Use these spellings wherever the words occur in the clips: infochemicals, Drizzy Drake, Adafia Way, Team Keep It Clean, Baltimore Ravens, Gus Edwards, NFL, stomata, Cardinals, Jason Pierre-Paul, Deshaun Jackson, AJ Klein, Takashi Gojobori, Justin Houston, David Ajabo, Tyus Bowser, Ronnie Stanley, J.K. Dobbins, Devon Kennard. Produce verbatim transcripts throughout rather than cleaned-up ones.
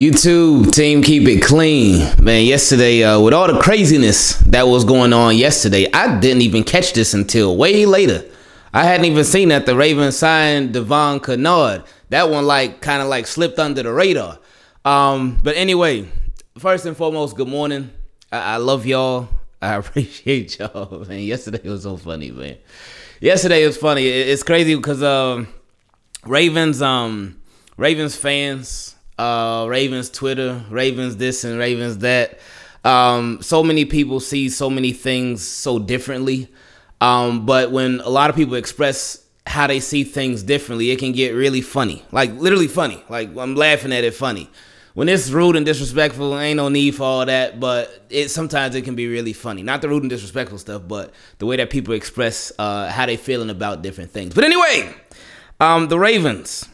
YouTube team, keep it clean, man. Yesterday, uh, with all the craziness that was going on yesterday, I didn't even catch this until way later. I hadn't even seen that the Ravens signed Devon Kennard. That one like kind of like slipped under the radar. Um, but anyway, first and foremost, good morning. I, I love y'all. I appreciate y'all, man. Yesterday was so funny, man. Yesterday was funny. It, it's crazy because um, Ravens, um, Ravens fans. Uh, Ravens Twitter, Ravens this and Ravens that. Um, so many people see so many things so differently. Um, but when a lot of people express how they see things differently, it can get really funny. Like literally funny. Like I'm laughing at it funny. When it's rude and disrespectful, ain't no need for all that. But it sometimes it can be really funny. Not the rude and disrespectful stuff, but the way that people express uh, how they feeling about different things. But anyway, um, the Ravens.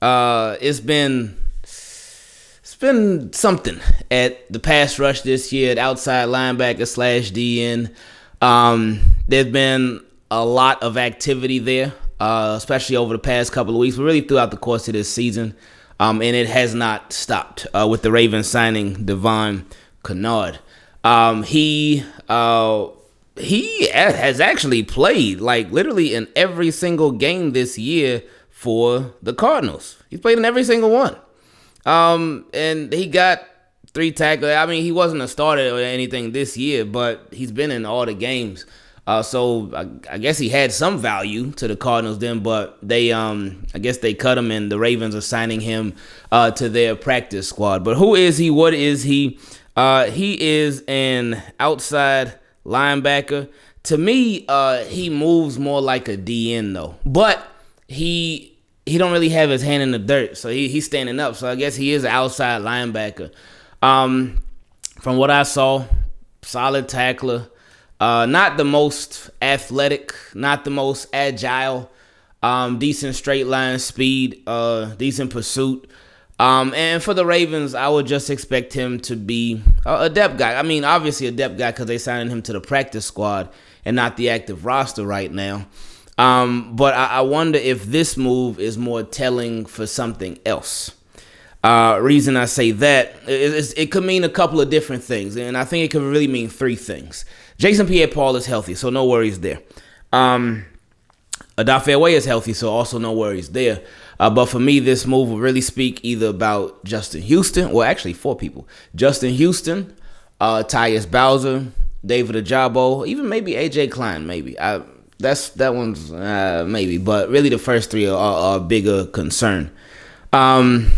Uh, it's been. Been something at the pass rush this year, at outside linebacker slash D N. Um, there's been a lot of activity there, uh, especially over the past couple of weeks, but really throughout the course of this season, um, and it has not stopped uh, with the Ravens signing Devon Kennard. Um, he uh, he has actually played like literally in every single game this year for the Cardinals. He's played in every single one. Um, and he got three tackles. I mean, he wasn't a starter or anything this year, but he's been in all the games. Uh, so I, I guess he had some value to the Cardinals then, but they, um, I guess they cut him and the Ravens are signing him, uh, to their practice squad. But who is he? What is he? Uh, he is an outside linebacker. To me, uh, he moves more like a D N though, but he He don't really have his hand in the dirt, so he, he's standing up. So I guess he is an outside linebacker. Um, from what I saw, solid tackler. Uh, not the most athletic, not the most agile. Um, decent straight line speed, uh, decent pursuit. Um, and for the Ravens, I would just expect him to be a depth guy. I mean, obviously a depth guy because they signed him to the practice squad and not the active roster right now. Um, but I, I wonder if this move is more telling for something else. Uh, reason I say that is it could mean a couple of different things, and I think it could really mean three things. Jason Pierre-Paul is healthy, so no worries there. Um, Adafia Way is healthy, so also no worries there. Uh, but for me, this move will really speak either about Justin Houston, well, actually four people. Justin Houston, uh, Tyus Bowser, David Ajabo, even maybe A J Klein, maybe. I... That's that one's uh, maybe, but really the first three are, are, are a bigger concern. Um,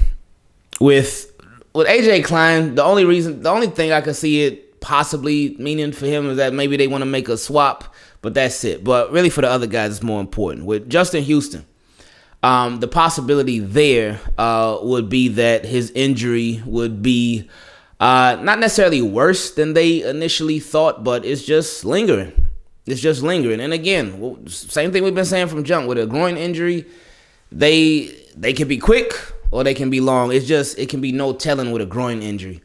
with with A J Klein, the only reason, the only thing I could see it possibly meaning for him is that maybe they want to make a swap, but that's it. But really for the other guys, it's more important. With Justin Houston, um, the possibility there uh, would be that his injury would be uh, not necessarily worse than they initially thought, but it's just lingering. It's just lingering. And again, same thing we've been saying from jump. With a groin injury, they they can be quick or they can be long. It's just, it can be no telling with a groin injury.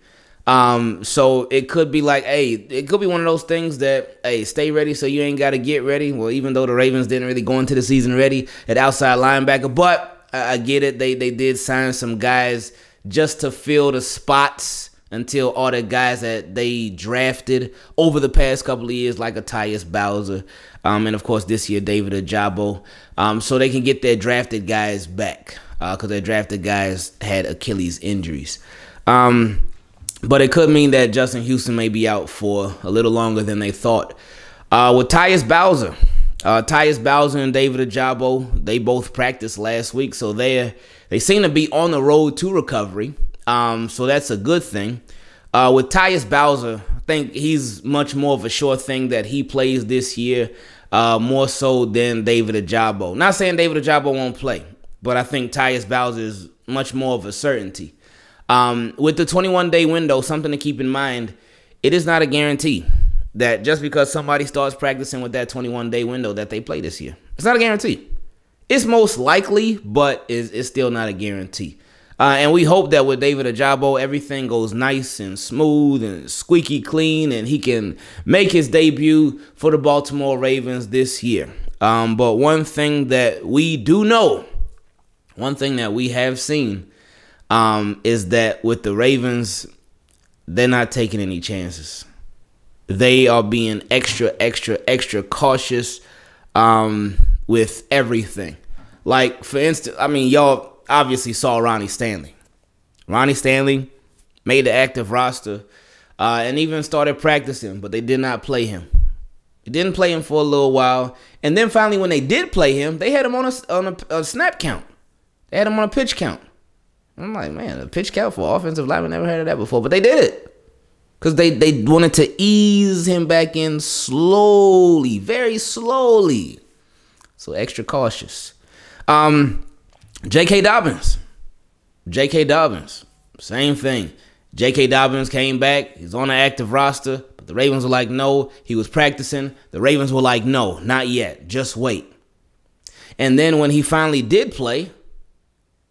Um, so it could be like, hey, it could be one of those things that, hey, stay ready so you ain't got to get ready. Well, even though the Ravens didn't really go into the season ready at outside linebacker, but I, I get it. They, they did sign some guys just to fill the spots until all the guys that they drafted over the past couple of years, like a Tyus Bowser, um, and of course this year David Ajabo, um, so they can get their drafted guys back because uh, their drafted guys had Achilles injuries. Um, but it could mean that Justin Houston may be out for a little longer than they thought. Uh, with Tyus Bowser, uh, Tyus Bowser and David Ajabo, they both practiced last week, so they they seem to be on the road to recovery. Um, so that's a good thing. Uh, with Tyus Bowser, I think he's much more of a sure thing that he plays this year, uh, more so than David Ajabo. Not saying David Ajabo won't play, but I think Tyus Bowser is much more of a certainty. Um, with the twenty-one day window, something to keep in mind, it is not a guarantee that just because somebody starts practicing with that twenty-one day window that they play this year. It's not a guarantee. It's most likely, but it's, it's still not a guarantee. Uh, and we hope that with David Ajabo, everything goes nice and smooth and squeaky clean, and he can make his debut for the Baltimore Ravens this year. Um, but one thing that we do know, one thing that we have seen, um, is that with the Ravens, they're not taking any chances. They are being extra, extra, extra cautious um, with everything. Like, for instance, I mean, y'all obviously saw Ronnie Stanley. Ronnie Stanley made the active roster uh, and even started practicing, but they did not play him. They didn't play him for a little while. And then finally, when they did play him, they had him on a, on a, a snap count. They had him on a pitch count. I'm like, man, a pitch count for offensive lineman, never heard of that before. But they did it because they, they wanted to ease him back in slowly, very slowly. So extra cautious. Um, J K. Dobbins. J K. Dobbins. Same thing. J K. Dobbins came back. He's on the active roster. But the Ravens were like, no. He was practicing. The Ravens were like, no, not yet. Just wait. And then when he finally did play,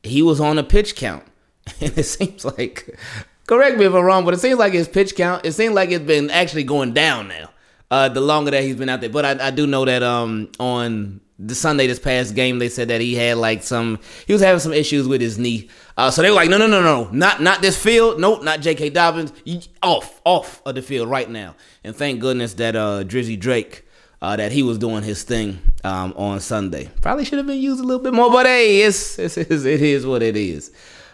he was on a pitch count. And it seems like, correct me if I'm wrong, but it seems like his pitch count, it seems like it's been actually going down now, uh, the longer that he's been out there. But I, I do know that um, on the Sunday this past game, they said that he had like some, he was having some issues with his knee. Uh, so they were like, no, no, no, no, not not this field. Nope, not J K. Dobbins. You, off, off of the field right now. And thank goodness that uh, Drizzy Drake, Uh, that he was doing his thing um, on Sunday. Probably should have been used a little bit more, but hey, it's, it's, it is what it is.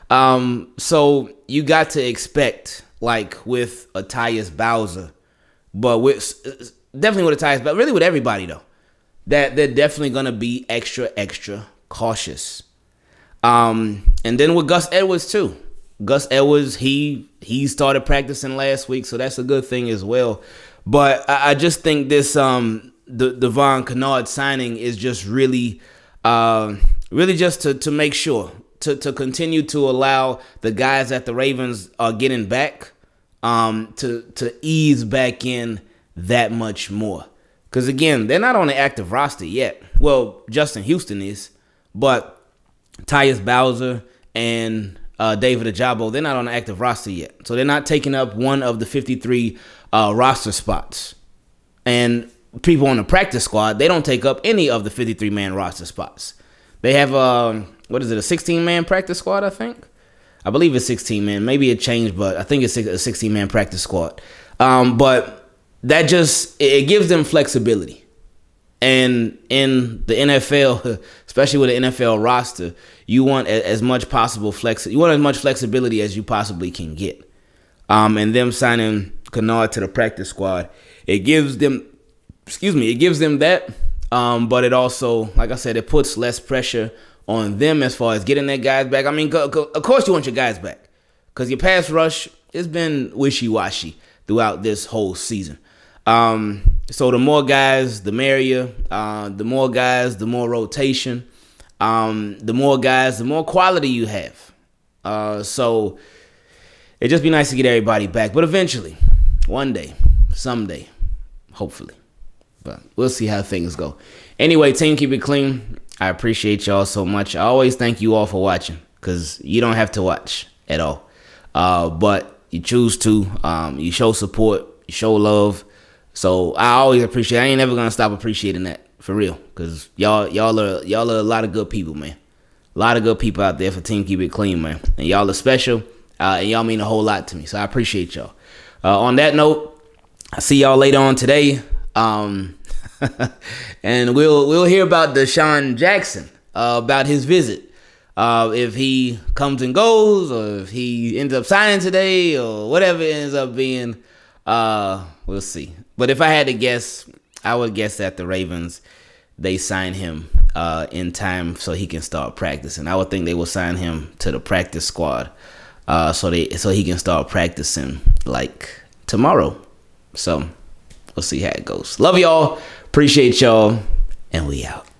Um, so you got to expect, like with a Tyus Bowser, but with definitely with a Tyus, but really with everybody though, that they're definitely gonna be extra, extra cautious. Um, and then with Gus Edwards too. Gus Edwards, he he started practicing last week, so that's a good thing as well. But I, I just think this. Um, The Devon Kennard signing is just really, uh, really just to, to make sure, to, to continue to allow the guys that the Ravens are getting back um, to, to ease back in that much more. Because, again, they're not on the active roster yet. Well, Justin Houston is, but Tyus Bowser and uh, David Ajabo, they're not on the active roster yet. So they're not taking up one of the fifty-three uh, roster spots. And people on the practice squad, they don't take up any of the fifty-three man roster spots. They have, um, what is it, a sixteen man practice squad, I think? I believe it's sixteen man. Maybe it changed, but I think it's a sixteen man practice squad. Um, but that just, it gives them flexibility. And in the N F L, especially with an N F L roster, you want as much possible flex. You want as much flexibility as you possibly can get. Um, and them signing Kennard to the practice squad, it gives them Excuse me, it gives them that, um, but it also, like I said, it puts less pressure on them as far as getting their guys back. I mean, go, go, of course you want your guys back because your pass rush has been wishy-washy throughout this whole season. Um, so the more guys, the merrier. Uh, the more guys, the more rotation. Um, the more guys, the more quality you have. Uh, so it'd just be nice to get everybody back, but eventually, one day, someday, hopefully. But we'll see how things go. Anyway, team, keep it clean. I appreciate y'all so much. I always thank you all for watching because you don't have to watch at all. Uh, but you choose to. Um, you show support. You show love. So I always appreciate. I ain't never going to stop appreciating that for real because y'all y'all are, y'all are a lot of good people, man. A lot of good people out there for Team Keep It Clean, man. And y'all are special. Uh, and y'all mean a whole lot to me. So I appreciate y'all. Uh, on that note, I'll see y'all later on today. Um, and we'll we'll hear about Deshaun Jackson, uh, about his visit, uh, if he comes and goes, or if he ends up signing today, or whatever it ends up being. Uh, we'll see. But if I had to guess, I would guess that the Ravens, they sign him uh, in time so he can start practicing. I would think they will sign him to the practice squad, uh, so they so he can start practicing like tomorrow. So. We'll see how it goes. Love y'all. Appreciate y'all. And we out.